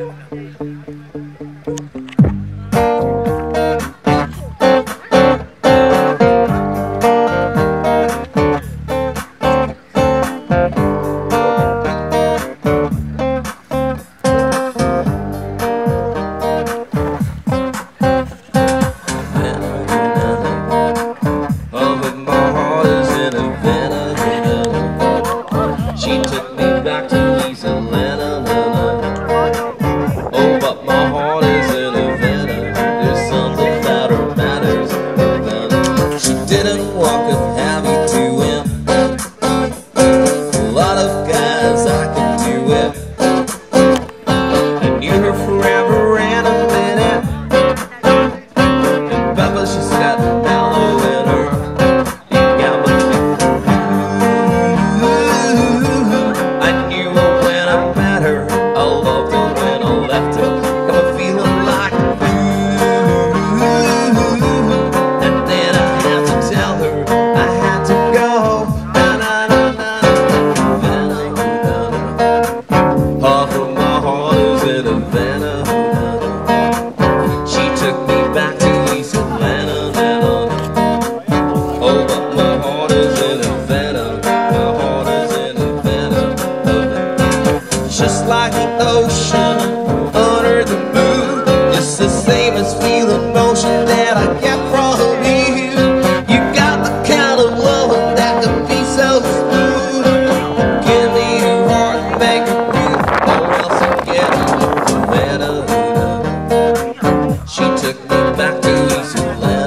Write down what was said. She took me back to Louisiana.